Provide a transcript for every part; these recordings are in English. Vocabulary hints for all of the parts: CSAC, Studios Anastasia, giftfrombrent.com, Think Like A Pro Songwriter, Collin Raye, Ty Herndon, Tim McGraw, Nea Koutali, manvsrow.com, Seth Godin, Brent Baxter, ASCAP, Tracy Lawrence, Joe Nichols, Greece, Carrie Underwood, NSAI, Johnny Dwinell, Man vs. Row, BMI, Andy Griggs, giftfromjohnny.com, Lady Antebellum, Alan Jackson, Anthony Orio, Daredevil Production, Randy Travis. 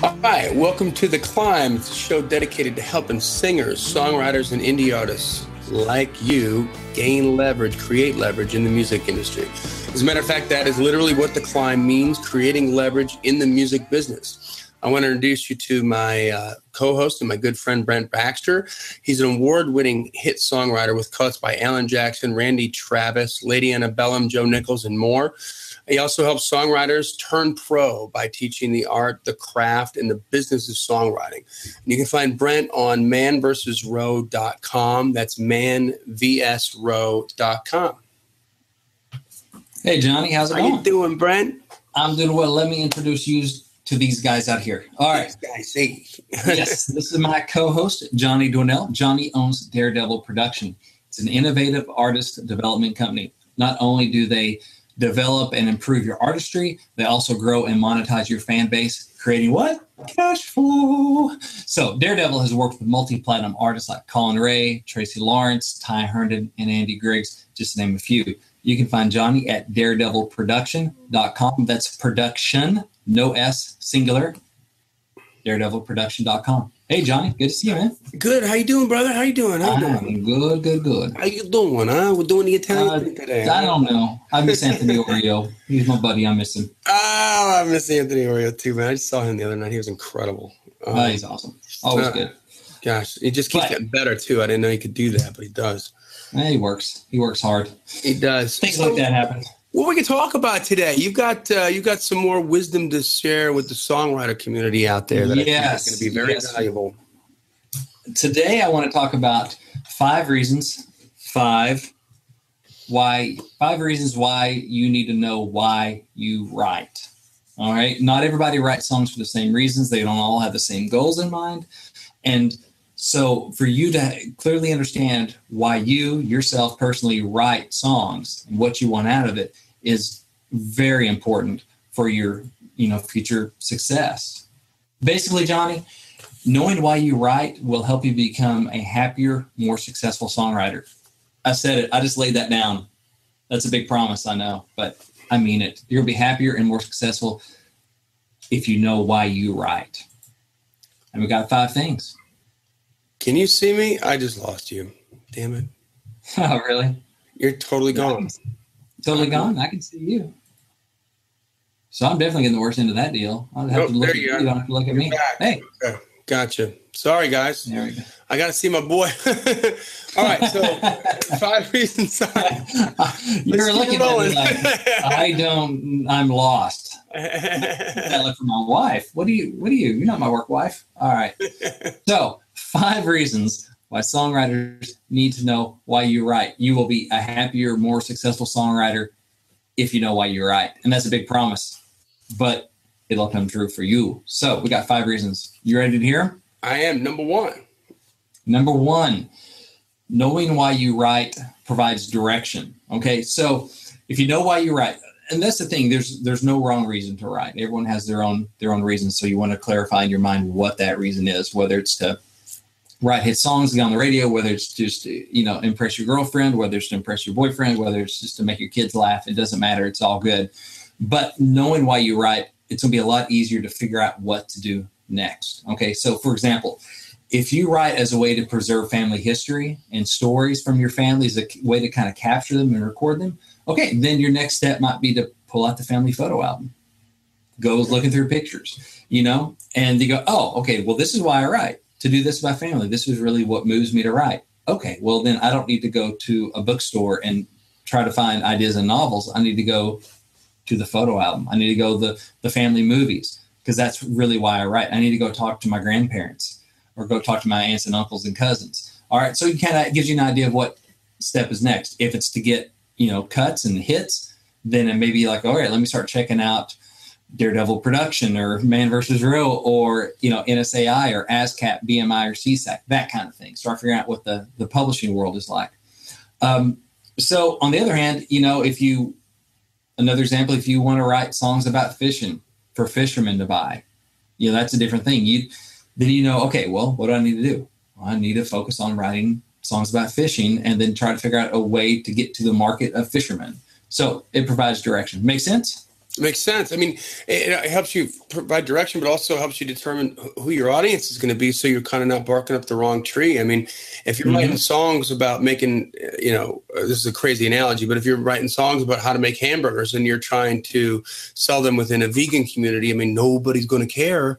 Hi, welcome to The Climb. It's a show dedicated to helping singers, songwriters, and indie artists like you gain leverage, create leverage in the music industry. As a matter of fact, that is literally what The Climb means, creating leverage in the music business. I want to introduce you to my co-host and my good friend, Brent Baxter. He's an award-winning hit songwriter with cuts by Alan Jackson, Randy Travis, Lady Antebellum, Joe Nichols, and more. He also helps songwriters turn pro by teaching the art, the craft, and the business of songwriting. And you can find Brent on manvsrow.com. That's manvsrow.com. Hey, Johnny, how's it going? How you doing, Brent? I'm doing well. Let me introduce you to these guys out here. All right. Yes, this is my co-host, Johnny Dwinell. Johnny owns Daredevil Production. It's an innovative artist development company. Not only do they develop and improve your artistry, they also grow and monetize your fan base, creating what? Cash flow. So Daredevil has worked with multi-platinum artists like Collin Raye, Tracy Lawrence, Ty Herndon, and Andy Griggs, just to name a few. You can find Johnny at daredevilproduction.com. That's production, no S, singular, daredevilproduction.com. Hey, Johnny, good to see you, man. Good. How you doing, brother? How you doing? Good. How you doing, huh? We're doing the Italian thing today. I don't know. I miss Anthony Orio. He's my buddy. I miss him. Oh, I miss Anthony Orio, too, man. I just saw him the other night. He was incredible. He's awesome. Always good. Gosh, he just keeps getting better, too. I didn't know he could do that, but he does. He works. He works hard. He does. Things like that happen. What we can talk about today? You've got some more wisdom to share with the songwriter community out there that I think is going to be very valuable. Today, I want to talk about five reasons why you need to know why you write. All right, not everybody writes songs for the same reasons. They don't all have the same goals in mind, and so for you to clearly understand why you yourself personally write songs and what you want out of it is very important for your, future success. Basically, Johnny, knowing why you write will help you become a happier, more successful songwriter. I said it. I just laid that down. That's a big promise, I know, but I mean it. You'll be happier and more successful if you know why you write. And we got five things. Can you see me? I just lost you. Damn it. Oh, really? You're totally gone. Totally gone? I can see you. So I'm definitely getting the worst end of that deal. I'll have to look at you. You don't have to look at me. Back. Hey. Okay. Gotcha. Sorry, guys. There we go. I got to see my boy. All right. So 5 reasons. You're looking at me like, I'm lost. I look for my wife. What are you? You're not my work wife. All right. So 5 reasons why songwriters need to know why you write. You will be a happier, more successful songwriter if you know why you write. And that's a big promise, but it'll come true for you. So we got 5 reasons. You ready to hear them? I am. Number one, knowing why you write provides direction. Okay. So if you know why you write, and that's the thing, there's no wrong reason to write. Everyone has their own reason. So you want to clarify in your mind what that reason is, whether it's to write hit songs, get on the radio, whether it's just impress your girlfriend, whether it's to impress your boyfriend, whether it's just to make your kids laugh. It doesn't matter. It's all good. But knowing why you write, it's going to be a lot easier to figure out what to do next. Okay, so for example, if you write as a way to preserve family history and stories from your family, as a way to kind of capture them and record them, okay, then your next step might be to pull out the family photo album. Go looking through pictures, and you go, oh, okay, well, this is why I write. To do this by family. This is really what moves me to write. Okay, well, then I don't need to go to a bookstore and try to find ideas in novels. I need to go to the photo album. I need to go to the family movies, because that's really why I write. I need to go talk to my grandparents or go talk to my aunts and uncles and cousins. All right, so it gives you an idea of what step is next. If it's to get, cuts and hits, then it may be like, all right, let me start checking out Daredevil Production or Man vs. Row or, NSAI or ASCAP, BMI or CSAC, that kind of thing. Start figuring out what the publishing world is like. So on the other hand, if you want to write songs about fishing for fishermen to buy, that's a different thing. Okay, well, what do I need to do? Well, I need to focus on writing songs about fishing and then try to figure out a way to get to the market of fishermen. So it provides direction. Make sense? Makes sense. I mean, it helps you provide direction, but also helps you determine who your audience is going to be, so you're kind of not barking up the wrong tree. I mean, if you're writing songs about making, you know, this is a crazy analogy, but if you're writing songs about how to make hamburgers and you're trying to sell them within a vegan community, I mean, nobody's going to care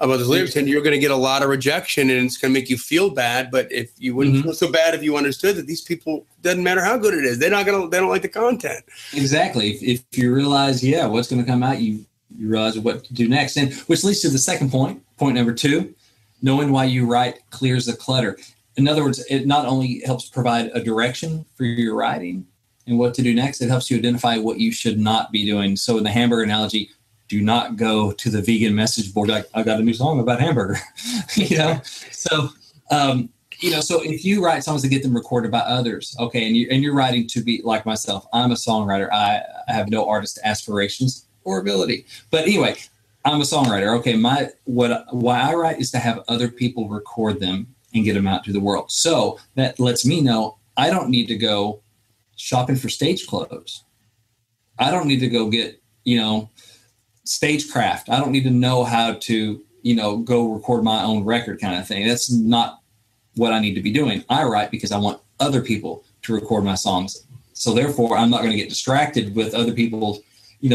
about those lyrics, and you're going to get a lot of rejection, and it's going to make you feel bad. But if you wouldn't feel so bad if you understood that these people, doesn't matter how good it is, they're not going to, they don't like the content. Exactly. If you realize, what's going to come out, you realize what to do next, and which leads to the second point number two: knowing why you write clears the clutter. In other words, it not only helps provide a direction for your writing and what to do next, it helps you identify what you should not be doing. So in the hamburger analogy, do not go to the vegan message board like, I got a new song about hamburger, you know? So, so if you write songs to get them recorded by others, okay, and you're writing to be like myself, I'm a songwriter. I have no artist aspirations or ability. But anyway, I'm a songwriter. Okay, why I write is to have other people record them and get them out to the world. So that lets me know I don't need to go shopping for stage clothes. I don't need to go get, stagecraft. I don't need to know how to, go record my own record kind of thing. That's not what I need to be doing. I write because I want other people to record my songs. So therefore, I'm not going to get distracted with other people,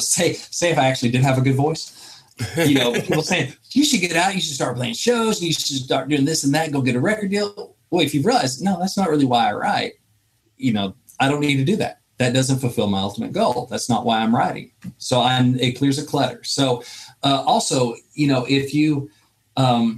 say if I actually did have a good voice, people saying, you should get out, you should start playing shows, you should start doing this and that, go get a record deal. Well, if you realize, no, that's not really why I write, I don't need to do that. That doesn't fulfill my ultimate goal. That's not why I'm writing. So it clears the clutter. So also, if you, I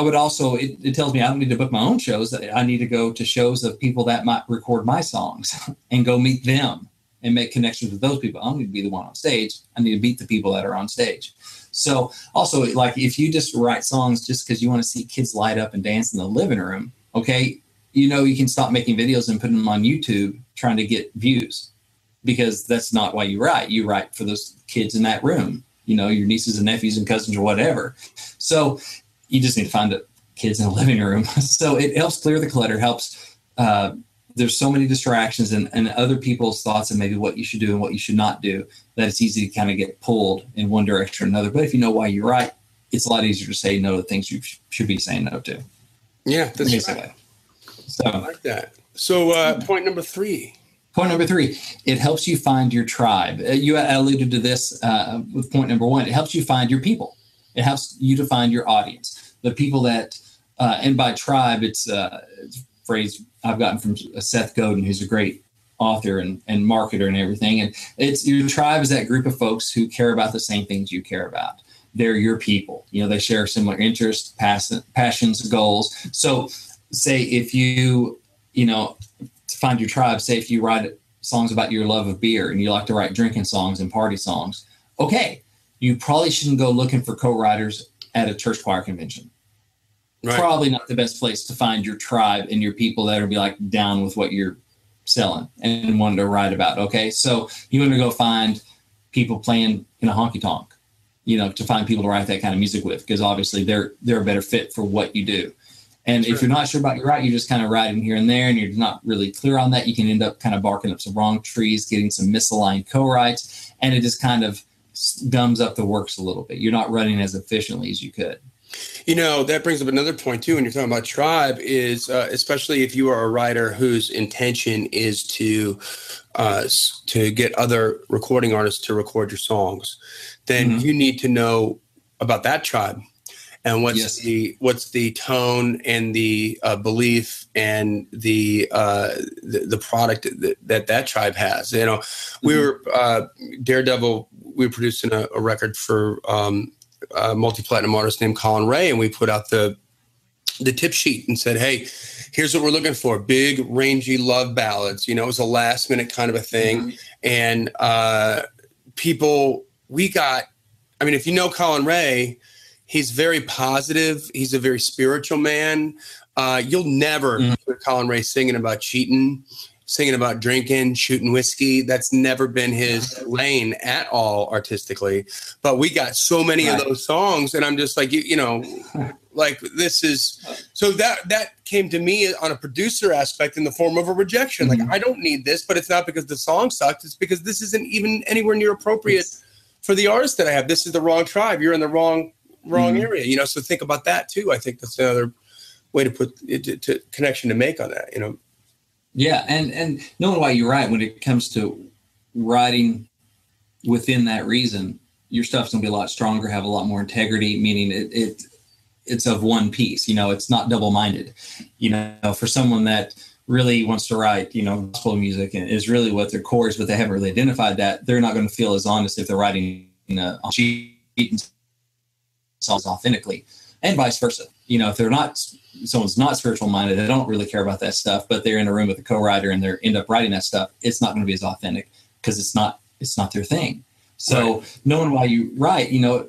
would also, it tells me I don't need to book my own shows. I need to go to shows of people that might record my songs and go meet them and make connections with those people. I don't need to be the one on stage. I need to meet the people that are on stage. So also, like, if you just write songs just because you want to see kids light up and dance in the living room, okay, you can stop making videos and putting them on YouTube trying to get views, because that's not why you write. You write for those kids in that room, your nieces and nephews and cousins or whatever. So you just need to find the kids in the living room. So it helps clear the clutter, helps. There's so many distractions and other people's thoughts and maybe what you should do and what you should not do, that it's easy to kind of get pulled in one direction or another. But if you know why you write, it's a lot easier to say no to things you should be saying no to. Yeah, that's right. So, I like that. So point number three, it helps you find your tribe. You alluded to this with point number one. It helps you find your people. It helps you to find your audience, the people that, and by tribe, it's a phrase I've gotten from Seth Godin, who's a great author and marketer and everything. And it's, your tribe is that group of folks who care about the same things you care about. They're your people. They share similar interests, passions, goals. So, say if you, to find your tribe, say if you write songs about your love of beer and you like to write drinking songs and party songs, okay, you probably shouldn't go looking for co-writers at a church choir convention. Right. Probably not the best place to find your tribe and your people that are be like down with what you're selling and wanting to write about. Okay. So you want to go find people playing in a honky tonk, to find people to write that kind of music with, because obviously they're a better fit for what you do. And If you're not sure about your writing, you're just kind of writing here and there, and you're not really clear on that, you can end up kind of barking up some wrong trees, getting some misaligned co-writes, and it just kind of gums up the works a little bit. You're not running as efficiently as you could. That brings up another point, too, when you're talking about tribe is, especially if you are a writer whose intention is to get other recording artists to record your songs, then you need to know about that tribe. And what's the tone and the belief and the product that tribe has? We were Daredevil. We were producing a record for a multi-platinum artist named Collin Raye, and we put out the tip sheet and said, "Hey, here's what we're looking for: big, rangy love ballads." It was a last-minute kind of a thing, and people we got. I mean, if you know Collin Raye. He's very positive. He's a very spiritual man. You'll never hear Collin Raye singing about cheating singing about drinking, shooting whiskey. That's never been his lane at all artistically. But we got so many of those songs, and I'm just like, you know, like this is so that came to me on a producer aspect in the form of a rejection. Mm-hmm. Like, I don't need this, but it's not because the song sucks. It's because this isn't even anywhere near appropriate for the artist that I have. This is the wrong tribe. You're in the wrong area, you know? So think about that too. I think that's another way to put it, to connection to make on that, you know? Yeah. And knowing why you're right, when it comes to writing within that reason, your stuff's going to be a lot stronger, have a lot more integrity, meaning it's of one piece, you know, it's not double-minded, you know, for someone that really wants to write, you know, gospel music and is really what their core is, but they haven't really identified that. They're not going to feel as honest if they're writing sheet and songs authentically, and vice versa. You know, if they're not, someone's not spiritual minded, they don't really care about that stuff, but they're in a room with a co-writer and they end up writing that stuff, it's not going to be as authentic because it's not their thing. So knowing why you write, you know,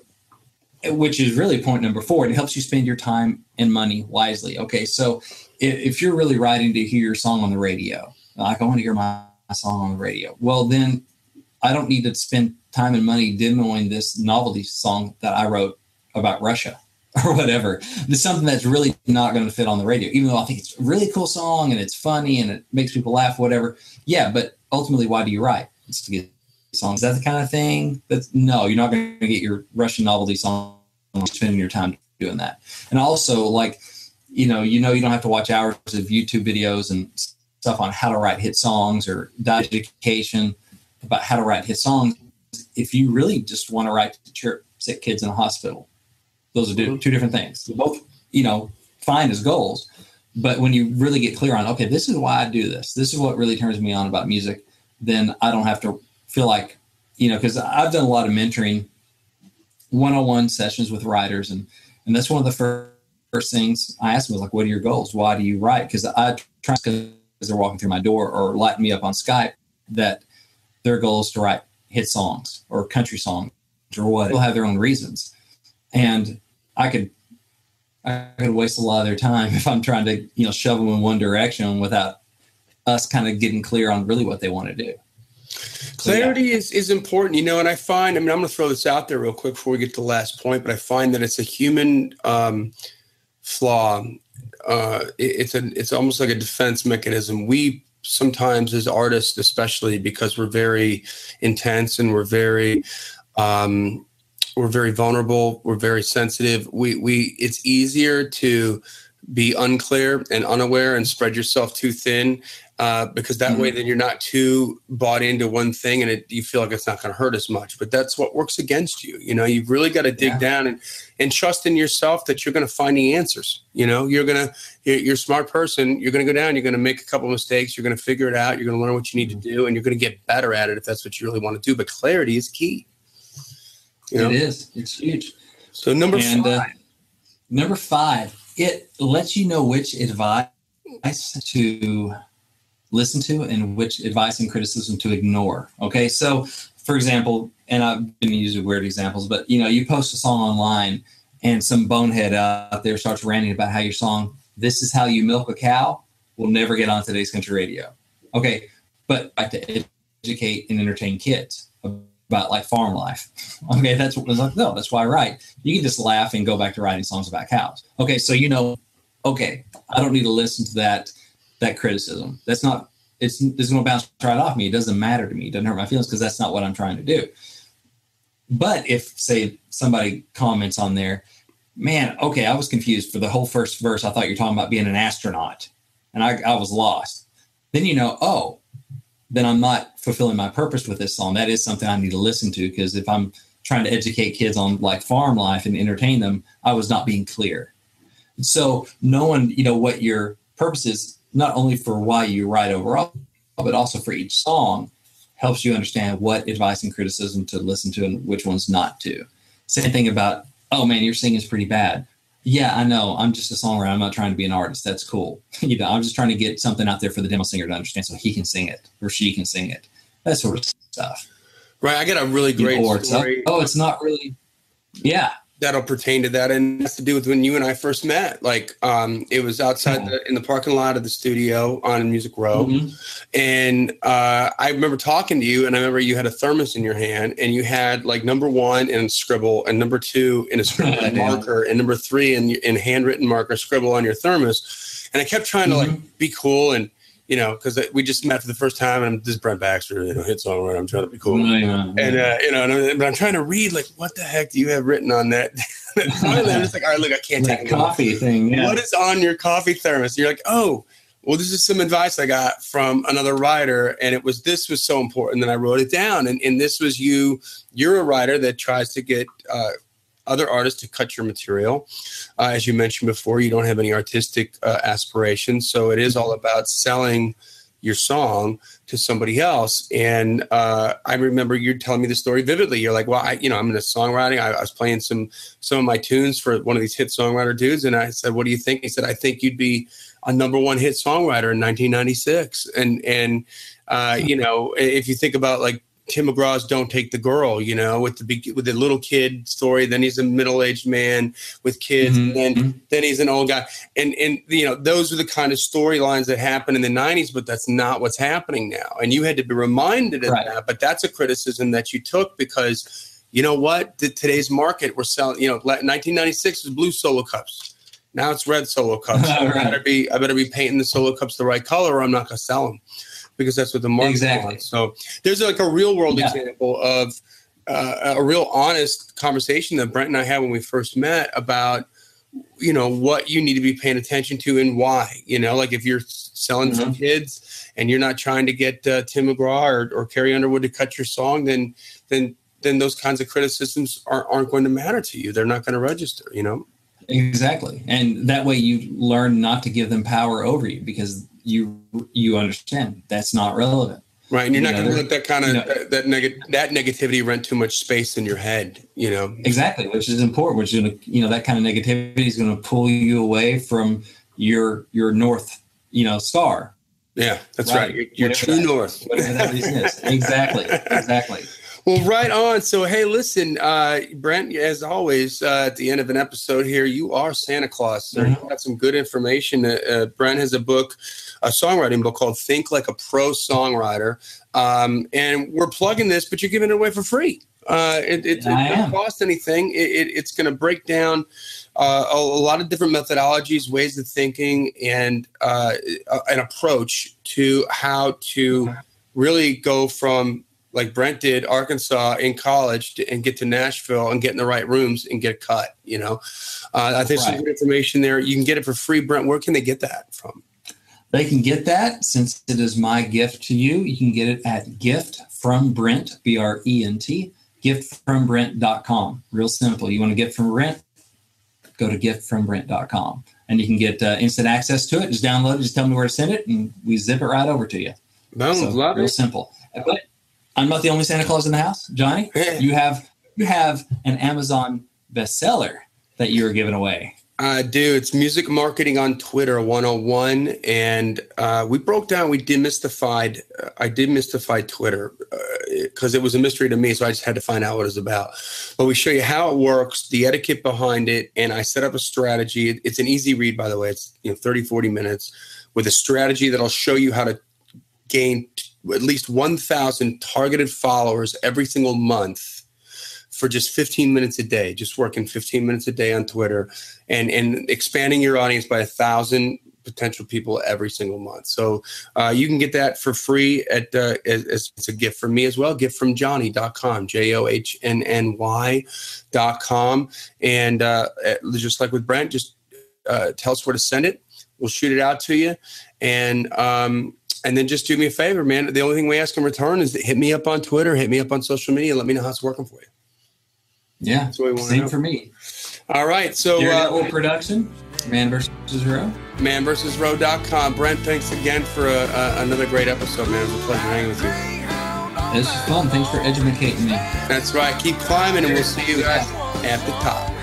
which is really point number 4, and it helps you spend your time and money wisely. Okay. So if you're really writing to hear your song on the radio, like I want to hear my song on the radio. Well, then I don't need to spend time and money demoing this novelty song that I wrote about Russia or whatever. It's something that's really not going to fit on the radio, even though I think it's a really cool song and it's funny and it makes people laugh, whatever. Yeah. But ultimately, why do you write? It's to get songs. Is that the kind of thing that's no, you're not going to get your Russian novelty song spending your time doing that. And also, like, you know, you don't have to watch hours of YouTube videos and stuff on how to write hit songs or diet education about how to write hit songs. If you really just want to write to cheer sick kids in a hospital, those are two different things. They're both, you know, fine as goals. But when you really get clear on, okay, this is why I do this, this is what really turns me on about music, then I don't have to feel like, you know, because I've done a lot of mentoring, one-on-one sessions with writers. And that's one of the first things I asked them was like, what are your goals? Why do you write? Because I try, because they're walking through my door or lighting me up on Skype, that their goal is to write hit songs or country songs or what. They'll have their own reasons. And I could waste a lot of their time if I'm trying to, you know, shove them in one direction without us kind of getting clear on really what they want to do. Clarity is important, you know, and I find, I mean, I'm going to throw this out there real quick before we get to the last point, but I find that it's a human flaw. It's almost like a defense mechanism. We sometimes, as artists, especially because we're very intense and we're very vulnerable, we're very sensitive. We it's easier to be unclear and unaware and spread yourself too thin, because that way then you're not too bought into one thing and you feel like it's not going to hurt as much. But that's what works against you. You know, you've really got to dig down and trust in yourself that you're going to find the answers. You know, you're a smart person. You're going to go down. You're going to make a couple of mistakes. You're going to figure it out. You're going to learn what you need to do, and you're going to get better at it if that's what you really want to do. But clarity is key. You know? It is. It's huge. So number 5. Number 5, it lets you know which advice to listen to and which advice and criticism to ignore. Okay. So for example, and I've been using weird examples, but you know, you post a song online and some bonehead out there starts ranting about how your song, "This Is How You Milk a Cow," will never get on today's country radio. Okay. But I have to educate and entertain kids about like farm life. Okay. That's what I was like, no, that's why I write. You can just laugh and go back to writing songs about cows. Okay. So, you know, okay, I don't need to listen to that criticism. That's not, it's going to bounce right off me. It doesn't matter to me. It doesn't hurt my feelings because that's not what I'm trying to do. But if say somebody comments on there, man, okay, I was confused for the whole first verse. I thought you were talking about being an astronaut and I was lost. Then, you know, oh, then I'm not fulfilling my purpose with this song. That is something I need to listen to, because if I'm trying to educate kids on like farm life and entertain them, I was not being clear. So knowing, you know, what your purpose is, not only for why you write overall, but also for each song, helps you understand what advice and criticism to listen to and which ones not to. Same thing about, oh man, your singing is pretty bad. Yeah, I know. I'm just a songwriter. I'm not trying to be an artist. That's cool. You know, I'm just trying to get something out there for the demo singer to understand so he can sing it or she can sing it. That sort of stuff. Right. I got a really great story. It's not really. Yeah. that'll pertain to that, and it has to do with when you and I first met. Like, it was outside in the parking lot of the studio on Music Row. Mm-hmm. And I remember talking to you, and I remember you had a thermos in your hand, and you had like number one in scribble, and number two in a scribble marker, and number three in handwritten marker scribble on your thermos. And I kept trying to like be cool, and you know, because we just met for the first time, and this is Brent Baxter, you know, hit songwriter. I'm trying to be cool, you know, but I'm trying to read like, what the heck do you have written on that? Finally, I'm just like, all right, look, I can't take coffee thing. Yeah. What is on your coffee thermos? And you're like, oh, well, this is some advice I got from another writer, and it was this was so important that I wrote it down. And this was you. You're a writer that tries to get other artists to cut your material. As you mentioned before, you don't have any artistic aspirations. So it is all about selling your song to somebody else. And I remember you're telling me the story vividly. You're like, well, I'm into songwriting. I was playing some of my tunes for one of these hit songwriter dudes. And I said, what do you think? He said, I think you'd be a number one hit songwriter in 1996. And you know, if you think about like, Tim McGraw's "Don't Take the Girl," you know, with the little kid story. Then he's a middle-aged man with kids, and then he's an old guy. And you know, those are the kind of storylines that happen in the '90s, but that's not what's happening now. And you had to be reminded of that. But that's a criticism that you took because, you know what, today's market we're selling. You know, 1996 was blue solo cups. Now it's red solo cups. I better be painting the solo cups the right color, or I'm not gonna sell them. Because that's what the market wants. So there's like a real world example of a real honest conversation that Brent and I had when we first met about, you know, what you need to be paying attention to and why, you know, like if you're selling to kids and you're not trying to get Tim McGraw or Carrie Underwood to cut your song, then those kinds of criticisms aren't going to matter to you. They're not going to register, you know? Exactly. And that way you learn not to give them power over you because you understand that's not relevant, right? And you're not going to let that kind of that negativity rent too much space in your head, you know. Exactly, which is important. Which that kind of negativity is going to pull you away from your north, star. Yeah, that's right. Your true north, whatever that reason is. Exactly. Well, right on. So, hey, listen, Brent, as always, at the end of an episode here, you are Santa Claus. So you've got some good information. Brent has a songwriting book called Think Like a Pro Songwriter. And we're plugging this, but you're giving it away for free. It doesn't cost anything. It's going to break down a lot of different methodologies, ways of thinking, and an approach to how to really go from – like Brent did, Arkansas in college, and get to Nashville and get in the right rooms and get cut, you know. I think some good information there. You can get it for free. Brent, where can they get that from? They can get that, since it is my gift to you. You can get it at giftfrombrent, B-R-E-N-T, giftfrombrent.com. Real simple. You want to get from Brent, go to giftfrombrent.com. And you can get instant access to it. Just download it. Just tell me where to send it, and we zip it right over to you. Real simple. But I'm not the only Santa Claus in the house, Johnny. You have an Amazon bestseller that you're giving away. I do. It's Music Marketing on Twitter 101, and we demystified. I demystified Twitter because it was a mystery to me, so I just had to find out what it was about. But we show you how it works, the etiquette behind it, and I set up a strategy. It's an easy read, by the way. It's 30, 40 minutes with a strategy that'll show you how to gain at least 1,000 targeted followers every single month for just 15 minutes a day, just working 15 minutes a day on Twitter and expanding your audience by 1,000 potential people every single month. So you can get that for free at it's a gift from me as well, giftfromjohnny.com, johnny.com. And just like with Brent, just tell us where to send it. We'll shoot it out to you. And then just do me a favor, man. The only thing we ask in return is hit me up on Twitter, hit me up on social media, and let me know how it's working for you. Yeah, that's what we want. Same for me. All right, so Daredevil Production, Man vs. Row, manvsrow.com. Brent, thanks again for another great episode, man. It was a pleasure hanging with you. This is fun. Thanks for educating me. That's right. Keep climbing, and we'll see you guys at the top.